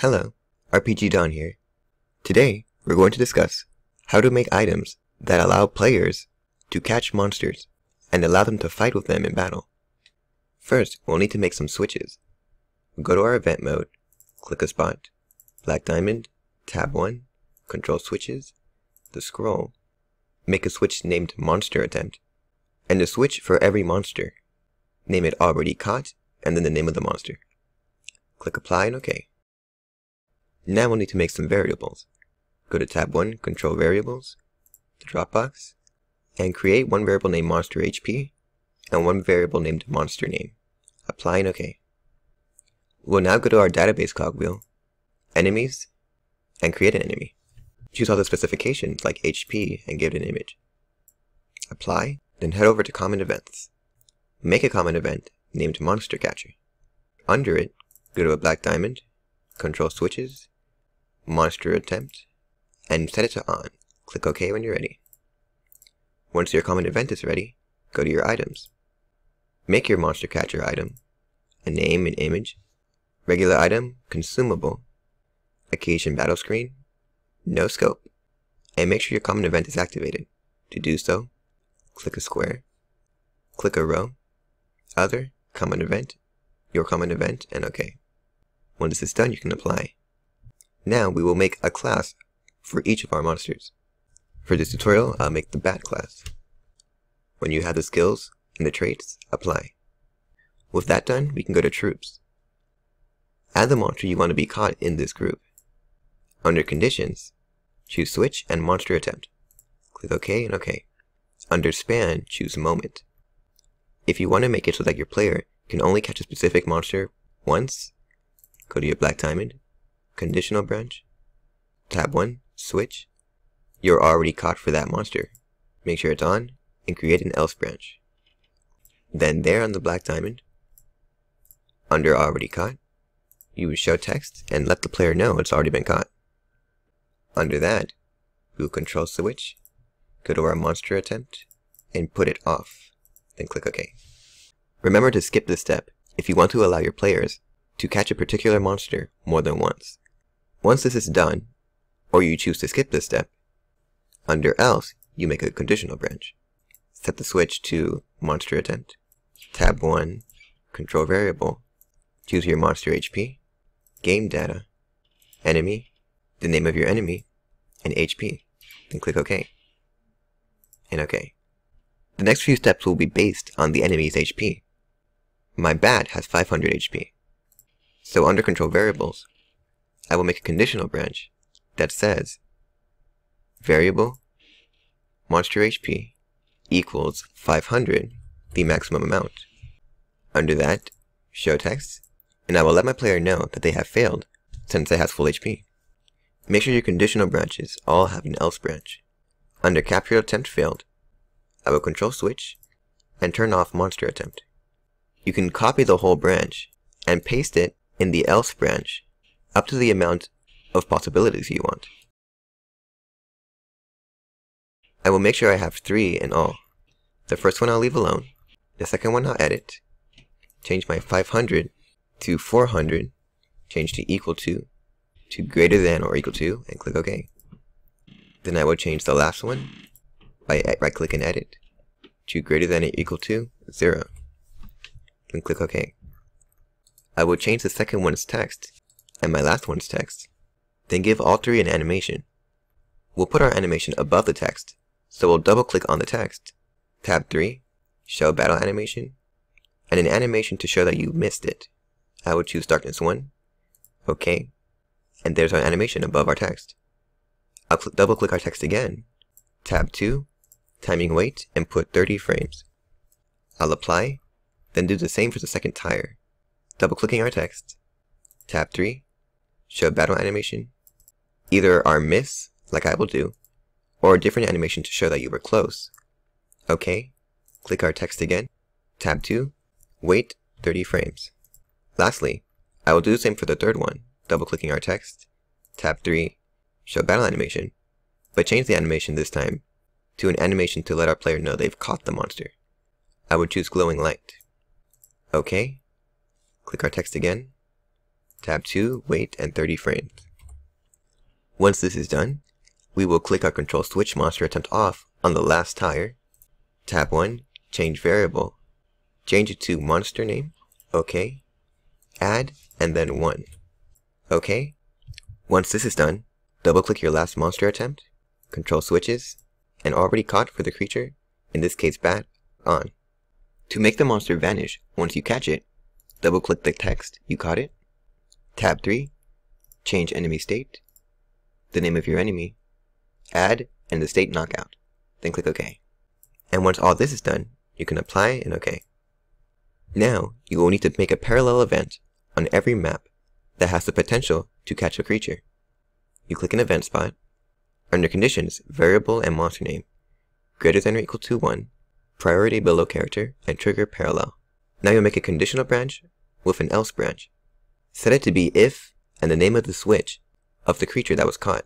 Hello, RPG Don here. Today, we're going to discuss how to make items that allow players to catch monsters and allow them to fight with them in battle. First, we'll need to make some switches. Go to our event mode, click a spot, black diamond, tab 1, control switches, the scroll, make a switch named monster attempt, and a switch for every monster. Name it already caught, and then the name of the monster. Click apply and OK. Now we'll need to make some variables. Go to tab 1, control variables, the dropbox, and create one variable named MonsterHP and one variable named MonsterName. Apply and OK. We'll now go to our database cogwheel, enemies, and create an enemy. Choose all the specifications like HP and give it an image. Apply, then head over to common events. Make a common event named MonsterCatcher. Under it, go to a black diamond, control switches, monster attempt, and set it to on. Click OK when you're ready. Once your common event is ready, go to your items. Make your monster catcher item a name and image, regular item, consumable, occasion battle screen, no scope, and make sure your common event is activated. To do so, click a square, click a row, other, common event, your common event, and OK. When this is done, you can apply. Now we will make a class for each of our monsters. For this tutorial, I'll make the Bat class. When you have the skills and the traits, apply. With that done, we can go to Troops. Add the monster you want to be caught in this group. Under Conditions, choose Switch and Monster Attempt. Click OK and OK. Under Span, choose Moment. If you want to make it so that your player can only catch a specific monster once, go to your black diamond, conditional branch, tab 1, switch, you're already caught for that monster. Make sure it's on, and create an else branch. Then there on the black diamond, under already caught, you would show text and let the player know it's already been caught. Under that, we will control switch, go to our monster attempt, and put it off, then click OK. Remember to skip this step if you want to allow your players to catch a particular monster more than once. Once this is done, or you choose to skip this step, under else, you make a conditional branch. Set the switch to monster attempt, tab 1, control variable, choose your monster HP, game data, enemy, the name of your enemy, and HP, then click OK, and OK. The next few steps will be based on the enemy's HP. My bat has 500 HP. So under control variables, I will make a conditional branch that says variable monster HP equals 500, the maximum amount. Under that, show text, and I will let my player know that they have failed since they have full HP. Make sure your conditional branches all have an else branch. Under capture attempt failed, I will control switch and turn off monster attempt. You can copy the whole branch and paste it in the else branch up to the amount of possibilities you want. I will make sure I have 3 in all. The first one I'll leave alone, the second one I'll edit, change my 500 to 400, change to equal to greater than or equal to, and click OK. Then I will change the last one by right click and edit to greater than or equal to 0, and click OK. I will change the second one's text and my last one's text, then give all 3 an animation. We'll put our animation above the text, so we'll double click on the text, tab 3, show battle animation, and an animation to show that you missed it. I will choose darkness 1, OK, and there's our animation above our text. I'll double click our text again, tab 2, timing wait, and put 30 frames. I'll apply, then do the same for the second tire. Double-clicking our text, tab 3, show battle animation, either our miss, like I will do, or a different animation to show that you were close. OK, click our text again, tab 2, wait 30 frames. Lastly, I will do the same for the third one, double-clicking our text, tab 3, show battle animation, but change the animation this time to an animation to let our player know they've caught the monster. I would choose glowing light. OK. Click our text again, tab 2, weight, and 30 frames. Once this is done, we will click on Control Switch Monster Attempt Off on the last tire, tab 1, change variable, change it to monster name, OK, add, and then 1. OK. Once this is done, double-click your last monster attempt, control switches, and already caught for the creature, in this case bat, on. To make the monster vanish, once you catch it, double-click the text you caught it, tab 3, change enemy state, the name of your enemy, add, and the state knockout, then click OK. And once all this is done, you can apply and OK. Now, you will need to make a parallel event on every map that has the potential to catch a creature. You click an event spot, under conditions, variable and monster name, greater than or equal to 1, priority below character, and trigger parallel. Now you'll make a conditional branch with an else branch. Set it to be if and the name of the switch of the creature that was caught.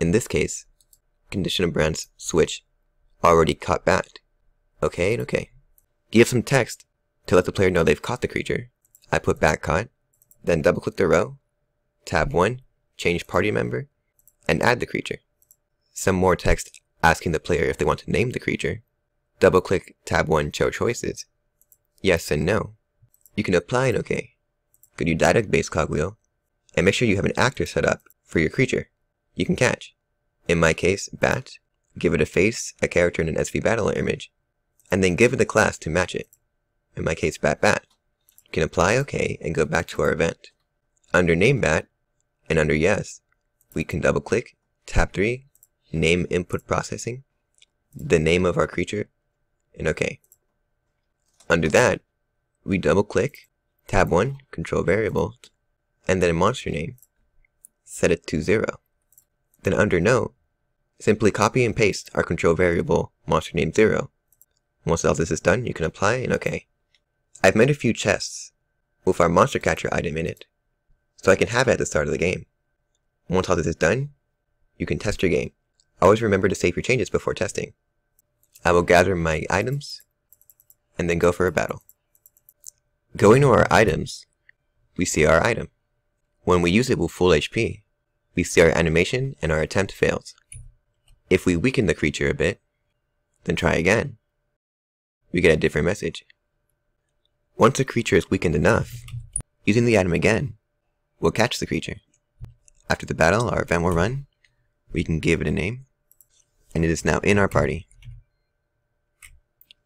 In this case, conditional branch switch already caught bat. Okay and okay. Give some text to let the player know they've caught the creature. I put bat caught, then double click the row, tab 1, change party member, and add the creature. Some more text asking the player if they want to name the creature. Double click tab 1, show choices, yes and no. You can apply and OK. Go to your database cogwheel and make sure you have an actor set up for your creature you can catch. In my case, bat, give it a face, a character, and an SV Battler image, and then give it a class to match it. In my case, bat bat. You can apply OK and go back to our event. Under name bat and under yes, we can double click, tab 3, name input processing, the name of our creature, and OK. Under that, we double click, tab 1, control variable, and then a monster name, set it to 0. Then under no, simply copy and paste our control variable monster name 0. Once all this is done, you can apply and OK. I've made a few chests with our monster catcher item in it, so I can have it at the start of the game. Once all this is done, you can test your game. Always remember to save your changes before testing. I will gather my items and then go for a battle. Going to our items, we see our item. When we use it with full HP, we see our animation and our attempt fails. If we weaken the creature a bit, then try again. We get a different message. Once a creature is weakened enough, using the item again, we'll catch the creature. After the battle, our event will run, we can give it a name, and it is now in our party.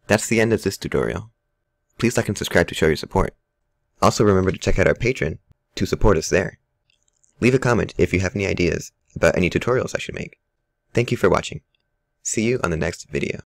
That's the end of this tutorial. Please like and subscribe to show your support. Also remember to check out our Patreon to support us there. Leave a comment if you have any ideas about any tutorials I should make. Thank you for watching. See you on the next video.